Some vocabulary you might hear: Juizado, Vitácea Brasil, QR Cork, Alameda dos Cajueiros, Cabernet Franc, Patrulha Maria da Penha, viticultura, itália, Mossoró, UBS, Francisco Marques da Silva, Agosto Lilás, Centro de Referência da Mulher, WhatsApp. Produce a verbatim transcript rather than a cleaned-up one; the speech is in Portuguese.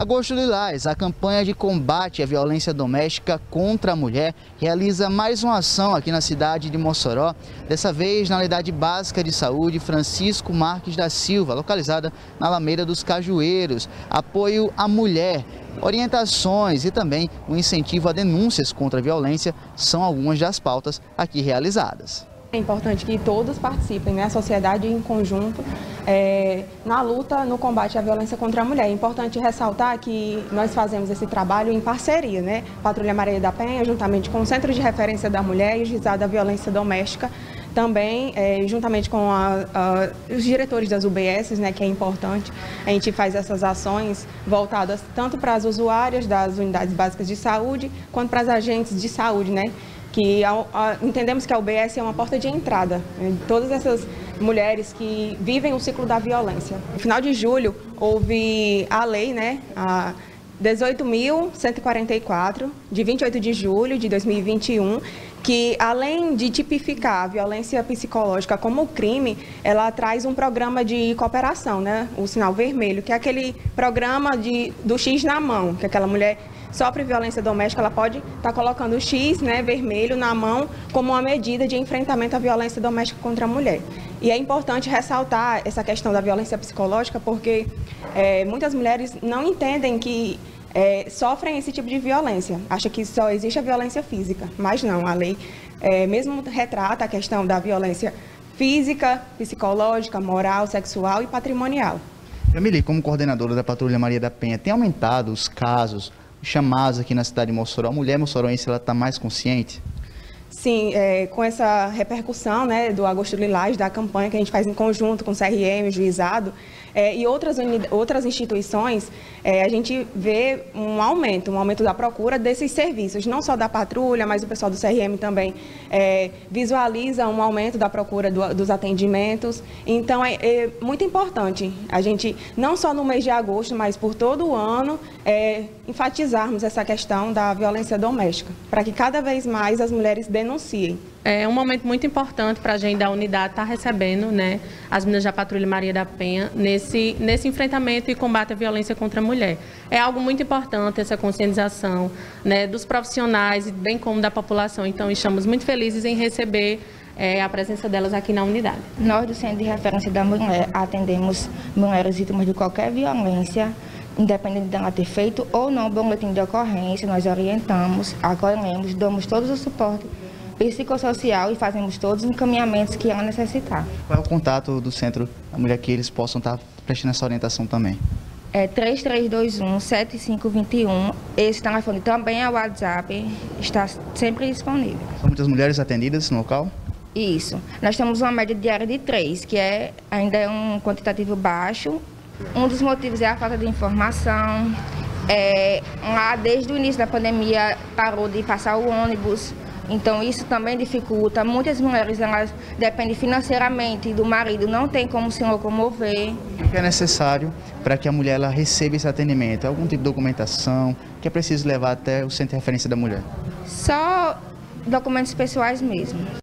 Agosto Lilás, a campanha de combate à violência doméstica contra a mulher, realiza mais uma ação aqui na cidade de Mossoró, dessa vez na Unidade Básica de Saúde Francisco Marques da Silva, localizada na Alameda dos Cajueiros. Apoio à mulher, orientações e também o incentivo a denúncias contra a violência são algumas das pautas aqui realizadas. É importante que todos participem, né? A sociedade em conjunto, é, na luta, no combate à violência contra a mulher. É importante ressaltar que nós fazemos esse trabalho em parceria, né? Patrulha Maria da Penha, juntamente com o Centro de Referência da Mulher e o Juizado da Violência Doméstica, também, é, juntamente com a, a, os diretores das U B S, né, que é importante, a gente faz essas ações voltadas tanto para as usuárias das unidades básicas de saúde, quanto para as agentes de saúde, né? Que entendemos que a U B S é uma porta de entrada, né? Todas essas mulheres que vivem o ciclo da violência. No final de julho houve a lei, né, a dezoito mil cento e quarenta e quatro, de vinte e oito de julho de dois mil e vinte e um, que além de tipificar a violência psicológica como crime, ela traz um programa de cooperação, né, o Sinal Vermelho, que é aquele programa de, do X na mão, que aquela mulher sofre violência doméstica, ela pode estar colocando o X, né, vermelho na mão como uma medida de enfrentamento à violência doméstica contra a mulher. E é importante ressaltar essa questão da violência psicológica porque é, muitas mulheres não entendem que é, sofrem esse tipo de violência. Acham que só existe a violência física, mas não, a lei é, mesmo retrata a questão da violência física, psicológica, moral, sexual e patrimonial. Jamile, como coordenadora da Patrulha Maria da Penha, tem aumentado os casos chamados aqui na cidade de Mossoró? A mulher moçoroense, ela está mais consciente? Sim, é, com essa repercussão, né, do Agosto Lilás, da campanha que a gente faz em conjunto com o C R M, Juizado é, e outras, outras instituições, é, a gente vê um aumento, um aumento da procura desses serviços, não só da patrulha, mas o pessoal do C R M também é, visualiza um aumento da procura do, dos atendimentos. Então é, é muito importante a gente, não só no mês de agosto, mas por todo o ano, é, enfatizarmos essa questão da violência doméstica, para que cada vez mais as mulheres denunciem. É um momento muito importante para a gente da unidade estar tá recebendo, né, as meninas da Patrulha Maria da Penha nesse, nesse enfrentamento e combate à violência contra a mulher. É algo muito importante essa conscientização, né, dos profissionais e bem como da população. Então estamos muito felizes em receber é, a presença delas aqui na unidade. Nós do Centro de Referência da Mulher atendemos mulheres vítimas de qualquer violência, independente dela ter feito ou não o boletim de ocorrência. Nós orientamos, acolhemos, damos todo o suporte psicossocial e fazemos todos os encaminhamentos que ela necessitar. Qual é o contato do Centro da Mulher que eles possam estar prestando essa orientação também? É três três dois um, sete cinco dois um, esse telefone também é o WhatsApp, está sempre disponível. São muitas mulheres atendidas no local? Isso, nós temos uma média diária de três, que é, ainda é um quantitativo baixo. Um dos motivos é a falta de informação. É, lá desde o início da pandemia parou de passar o ônibus, então isso também dificulta. Muitas mulheres, elas dependem financeiramente do marido, não tem como se locomover. O que é necessário para que a mulher ela receba esse atendimento? Algum tipo de documentação que é preciso levar até o Centro de Referência da Mulher? Só documentos pessoais mesmo.